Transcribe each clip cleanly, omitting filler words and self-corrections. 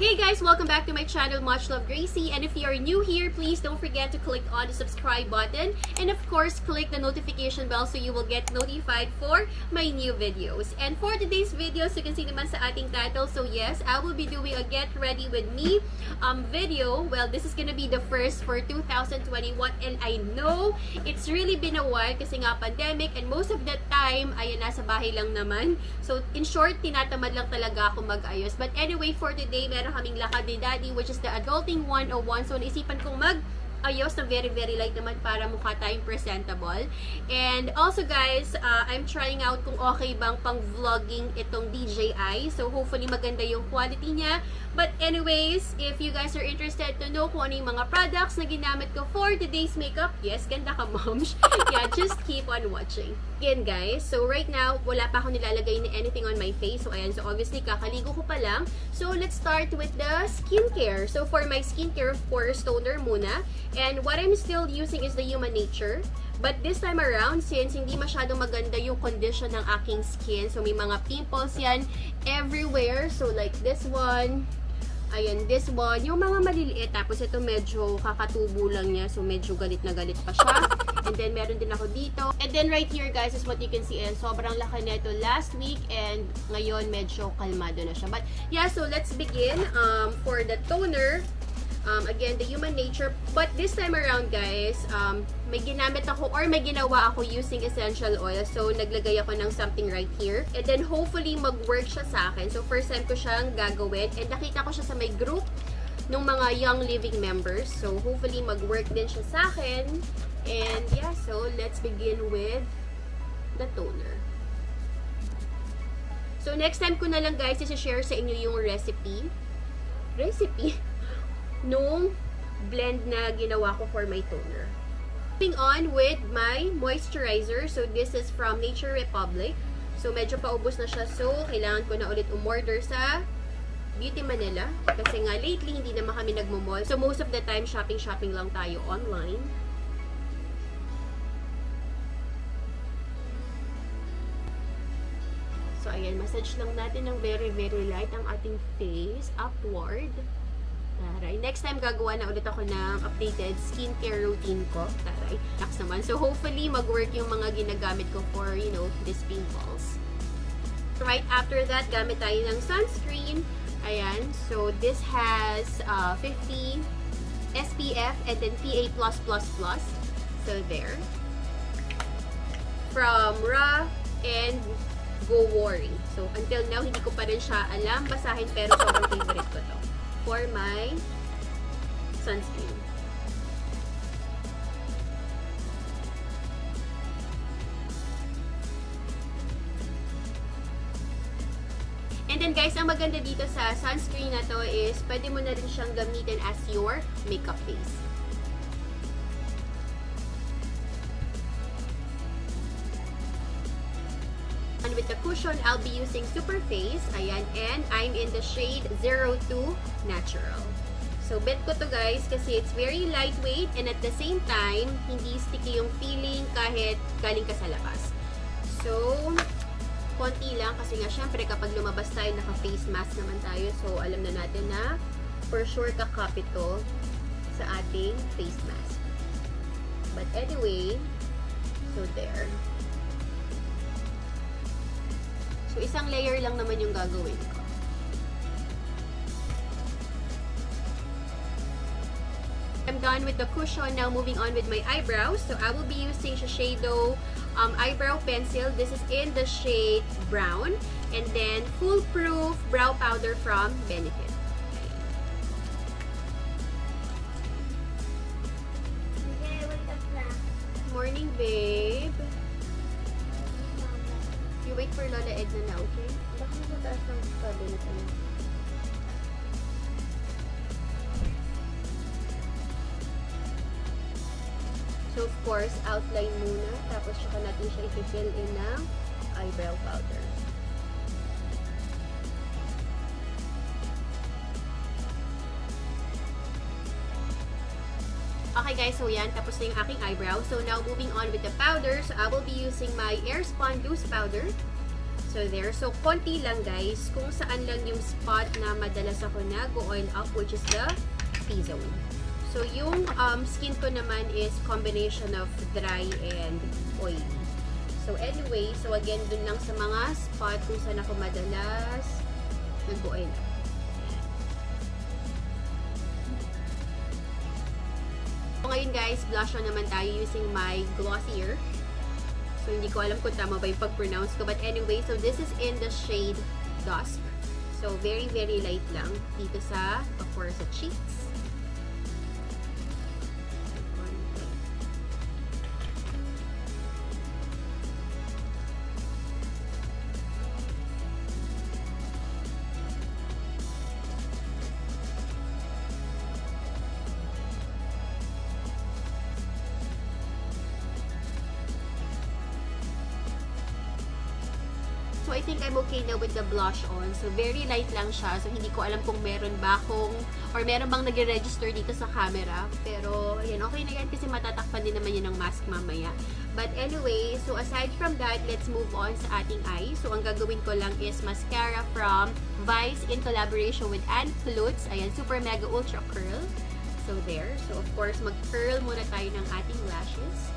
Hey guys, welcome back to my channel, Much Love Gracie, and if you are new here, please don't forget to click on the subscribe button and of course click the notification bell so you will get notified for my new videos. And for today's video, so you can see naman sa ating title, so yes, I will be doing a Get Ready With Me video. Well, this is gonna be the first for 2021, and I know it's really been a while kasi nga pandemic and most of the time ayan, nasa bahay lang naman. So in short, tinatamad lang talaga ako mag-ayos. But anyway, for today meron kaming Lakad ni Daddy, which is the Adulting 101. So naisipan kong mag-ayos na very light naman para mukha tayong presentable. And also guys, I'm trying out kung okay bang pang vlogging itong DJI. So hopefully maganda yung quality niya. But anyways, if you guys are interested to know kung ano yung mga products na ginamit ko for today's makeup, yes, ganda ka moms. Yeah, just keep on watching. Again guys, so right now, wala pa akong nilalagay na anything on my face. So ayan, so obviously kakaligo ko pa lang. So let's start with the skincare. So for my skincare, of course, toner muna. And what I'm still using is the Human Nature. But this time around, since hindi masyadong maganda yung condition ng aking skin, so may mga pimples yan everywhere. So like this one, ayan, this one, yung mga maliliit. Tapos ito medyo kakatubo lang niya, so medyo galit na galit pa siya. And then meron din ako dito. And then right here guys is what you can see. And sobrang laki nito last week and ngayon medyo kalmado na siya. But yeah, so let's begin for the toner. Again, the Human Nature. But this time around guys, may ginamit ako or may ginawa ako using essential oil. So naglagay ako ng something right here. And then hopefully mag-work siya sa akin. So first time ko siyang gagawin. And nakita ko siya sa may group ng mga Young Living members. So hopefully mag-work din siya sa akin. And yeah, so let's begin with the toner. So next time ko na lang guys i-share sa inyo yung recipe nung blend na ginawa ko for my toner. Moving on with my moisturizer. So this is from Nature Republic. So medyo paubos na siya. So kailangan ko na ulit umorder sa Beauty Manila. Kasi nga lately hindi naman kami nagmo-mall. So most of the time shopping lang tayo online. So ayan, massage lang natin ng very light ang ating face upward. Taray. Next time, gagawa na ulit ako ng updated skincare routine ko. Taray. Next naman. So, hopefully, mag-work yung mga ginagamit ko for, you know, these pimples. Right after that, gamit tayo ng sunscreen. Ayan. So, this has 50 SPF and then PA+++. So, there. From Raw and Go Worry. So, until now, hindi ko pa rin siya alam basahin pero sobrang favorite ko to. For my sunscreen. And then guys, ang maganda dito sa sunscreen na to is pwede mo na rin siyang gamitin as your makeup base. And with the cushion, I'll be using Superface. Ayan, and I'm in the shade 02 Natural. So, bet ko to guys kasi it's very lightweight and at the same time, hindi sticky yung feeling kahit galing ka sa labas. So, konti lang kasi nga syempre kapag lumabas tayo, naka-face mask naman tayo. So, alam na natin na for sure kakapit to sa ating face mask. But anyway, so there. So, isang layer lang naman yung gagawin ko. I'm done with the cushion. Now, moving on with my eyebrows. So, I will be using Shiseido eyebrow pencil. This is in the shade brown. And then, foolproof brow powder from Benefit. Okay, wait up na. Morning, babe. Wait for Lola Edna na, okay? Baka nasa taas ng cabinet niya. So, of course, outline muna. Tapos, saka natin siya i-fill in ng eyebrow powder. Okay Alright guys, so yan, tapos na yung aking eyebrow. So now moving on with the powder. So I will be using my Airspun loose powder. So there, so konti lang guys, kung saan lang yung spot na madalas ako nag-oil up, which is the T-zone. So yung skin ko naman is combination of dry and oily. So anyway, so again, dun lang sa mga spot kung saan ako madalas nag-oil up. So ngayon guys, blush on naman tayo using my Glossier. So hindi ko alam kung tama ba yung pag-pronounce ko. But anyway, so this is in the shade Dusk. So very very light lang dito sa, of course, sa cheeks. I think I'm okay now with the blush on. So very light lang siya. So hindi ko alam kung meron ba akong or meron bang nagre-register dito sa camera. Pero ayan, okay na yan kasi matatakpan din naman yun ng mask mamaya. But anyway, so aside from that, let's move on sa ating eye. So ang gagawin ko lang is mascara from Vice in collaboration with Anne Flutes. Ayan, super mega ultra curl. So there. So of course, mag-curl muna tayo ng ating lashes.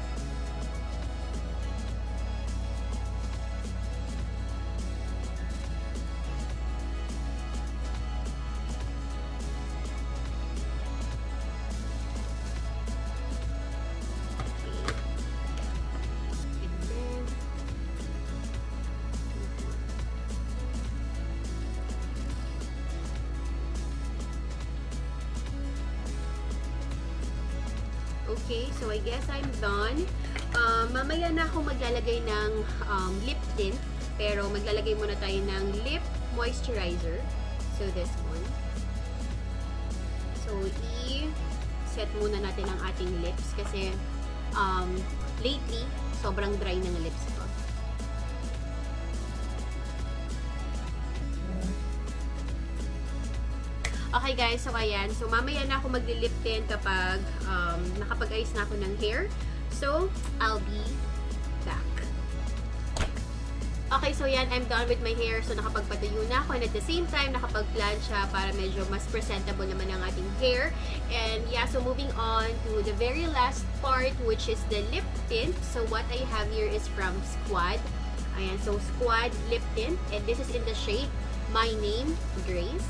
Okay, so I guess I'm done. Mamaya na ako maglalagay ng lip tint. Pero maglalagay muna tayo ng lip moisturizer. So this one. So i-set muna natin ang ating lips. Kasi lately, sobrang dry ng lips ko. Okay guys, so ayan. So mamaya na ako magli-lip tint kapag nakapag-ayos na ako ng hair. So, I'll be back. Okay, so ayan. I'm done with my hair. So nakapagpatuyo na ako. And at the same time, nakapag-plancha para medyo mas presentable naman ang ating hair. And yeah, so moving on to the very last part, which is the lip tint. So what I have here is from Squad. Ayan, so Squad lip tint. And this is in the shade My Name, Grace.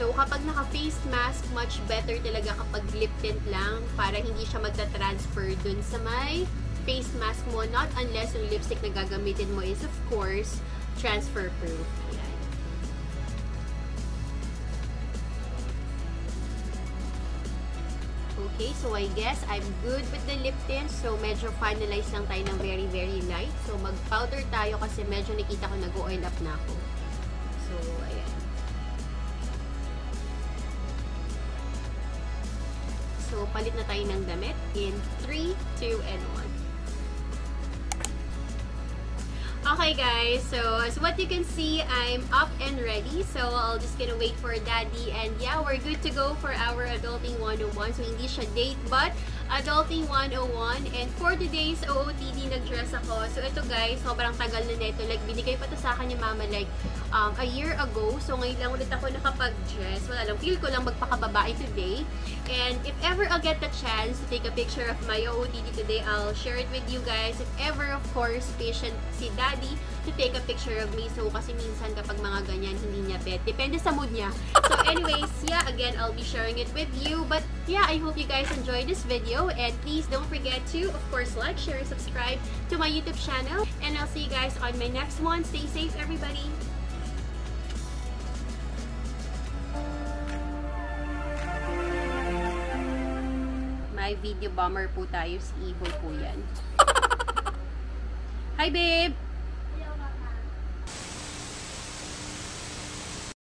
So, kapag naka-face mask, much better talaga kapag lip tint lang para hindi siya magta-transfer dun sa may face mask mo. Not unless yung lipstick na gagamitin mo is, of course, transfer-proof. Ayan. Okay, so I guess I'm good with the lip tint. So, medyo finalize lang tayo ng very, very light. So, mag-powder tayo kasi medyo nakita ko nag-oil up na ako. So, ayan. So, palit na tayo ng damit in 3, 2, and 1. Okay guys, so as what you can see, I'm up and ready. So, I'll just gonna wait for Daddy. And yeah, we're good to go for our Adulting 101. So, hindi siya date, but Adulting 101. And for today's OOTD, nag-dress ako. So, ito guys, sobrang tagal na nito. Like, binigay pa to sa akin ni Mama, like, a year ago. So, ngayon lang ulit ako nakapag-dress. Wala lang. Feel ko lang magpakababae today. And if ever I'll get the chance to take a picture of my OOTD today, I'll share it with you guys. If ever, of course, patient si Daddy to take a picture of me. So, kasi minsan kapag mga ganyan, hindi niya bet. Depende sa mood niya. So, anyways, yeah, again, I'll be sharing it with you. But, yeah, I hope you guys enjoyed this video. And please don't forget to, of course, like, share, and subscribe to my YouTube channel. And I'll see you guys on my next one. Stay safe, everybody! Video bomber po tayo, si Iho po yan. Hi babe!